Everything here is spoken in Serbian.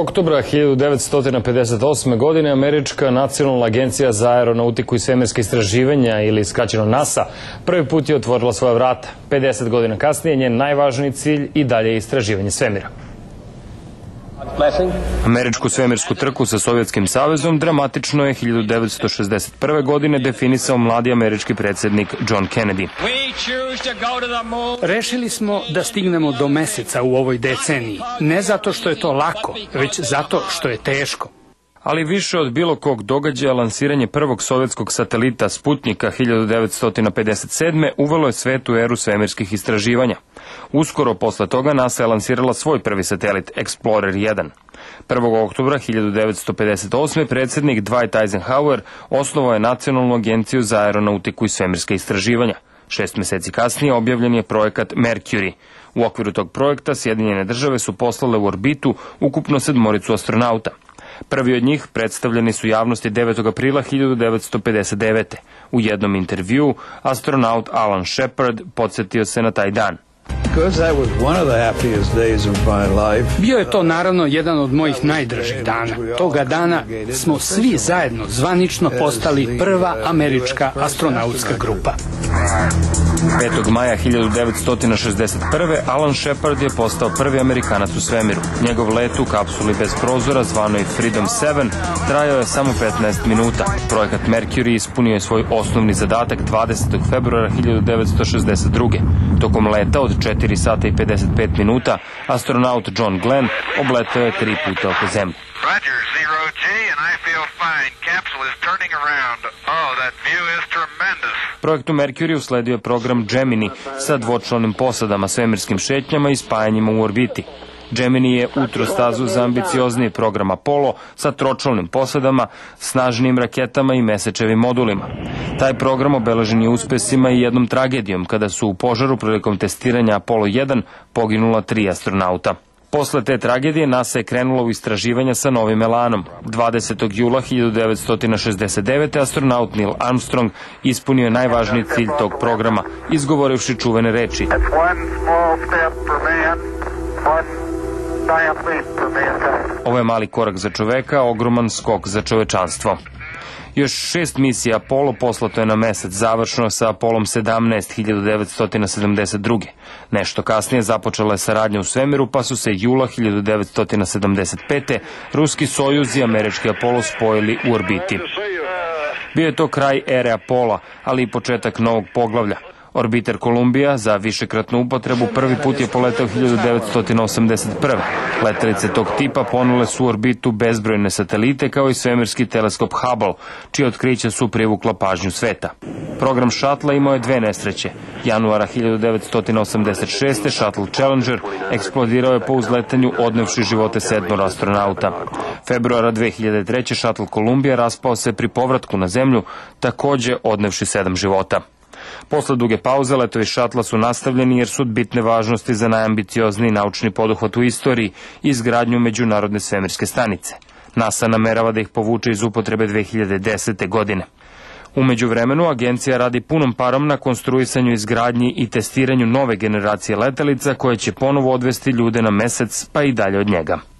oktobra 1958. godine Američka nacionalna agencija za aeronautiku i svemirska istraživanja, ili skraćeno NASA, prvi put je otvorila svoja vrata. 50 godina kasnije njen najvažniji cilj i dalje je istraživanje svemira. Američku svemirsku trku sa Sovjetskim savezom dramatično je 1961. godine definisao mladi američki predsjednik John Kennedy. Rešili smo da stignemo do meseca u ovoj deceniji, ne zato što je to lako, već zato što je teško. Ali više od bilo kog događaja lansiranje prvog sovjetskog satelita Sputnika 1957. uvelo je svet u eru svemirskih istraživanja. Uskoro posle toga NASA je lansirala svoj prvi satelit, Explorer 1. 1. oktobra 1958. predsjednik Dwight Eisenhower osnovao je Nacionalnu agenciju za aeronautiku i svemirske istraživanja. 6 meseci kasnije objavljen je projekat Mercury. U okviru tog projekta Sjedinjene države su poslale u orbitu ukupno 7 astronauta. Prvi od njih predstavljeni su javnosti 9. aprila 1959. U jednom intervju astronaut Alan Shepard podsjetio se na taj dan. Bio je to naravno jedan od mojih najdražih dana. Toga dana smo svi zajedno zvanično postali prva američka astronautska grupa. 5. maja 1961. Alan Shepard je postao prvi Amerikanac u svemiru. Njegov let u kapsuli bez prozora, zvanoj Freedom 7, trajao je samo 15 minuta. Projekat Mercury ispunio je svoj osnovni zadatak 20. februara 1962. Tokom leta od 4 sata i 55 minuta astronaut John Glenn obletao je 3 puta oko zemlje. Projektu Mercury usledio je program Gemini sa dvočlanim posadama, svemirskim šetnjama i spajanjima u orbiti. Gemini je utro stazu za ambiciozniji program Apollo sa tročlanim posadama, snažnim raketama i mesečevim modulima. Taj program obeležen je uspesima i jednom tragedijom kada su u požaru prilikom testiranja Apollo 1 poginula 3 astronauta. Posle te tragedije NASA je krenula u istraživanja sa novim elanom. 20. jula 1969. astronaut Neil Armstrong ispunio je najvažniji cilj tog programa, izgovorivši čuvene reči. Ovo je mali korak za čoveka, ogroman skok za čovečanstvo. Još 6 misija Apollo poslato je na mesec, završeno sa Apollom 17 1972. Nešto kasnije započela je saradnja u svemiru, pa su se jula 1975. ruski Sojuz i američki Apollo spojili u orbiti. Bio je to kraj ere Apollo, ali i početak novog poglavlja. Orbiter Columbia za višekratnu upotrebu prvi put je poletao 1981. Letelice tog tipa ponule su u orbitu bezbrojne satelite kao i svemirski teleskop Hubble, čije otkrića su privukla pažnju sveta. Program šatla imao je 2 nesreće. Januara 1986. šatl Challenger eksplodirao je po uzletanju odnevši živote 7 astronauta. Februara 2003. šatl Columbia raspao se pri povratku na zemlju, takođe odnevši 7 života. Posle duge pauze letovi šatla su nastavljeni jer su od bitne važnosti za najambiciozniji naučni poduhvat u istoriji, izgradnju međunarodne svemirske stanice. NASA namerava da ih povuče iz upotrebe 2010. godine. U međuvremenu, agencija radi punom parom na konstruisanju, izgradnji i testiranju nove generacije letelica koje će ponovo odvesti ljude na mesec, pa i dalje od njega.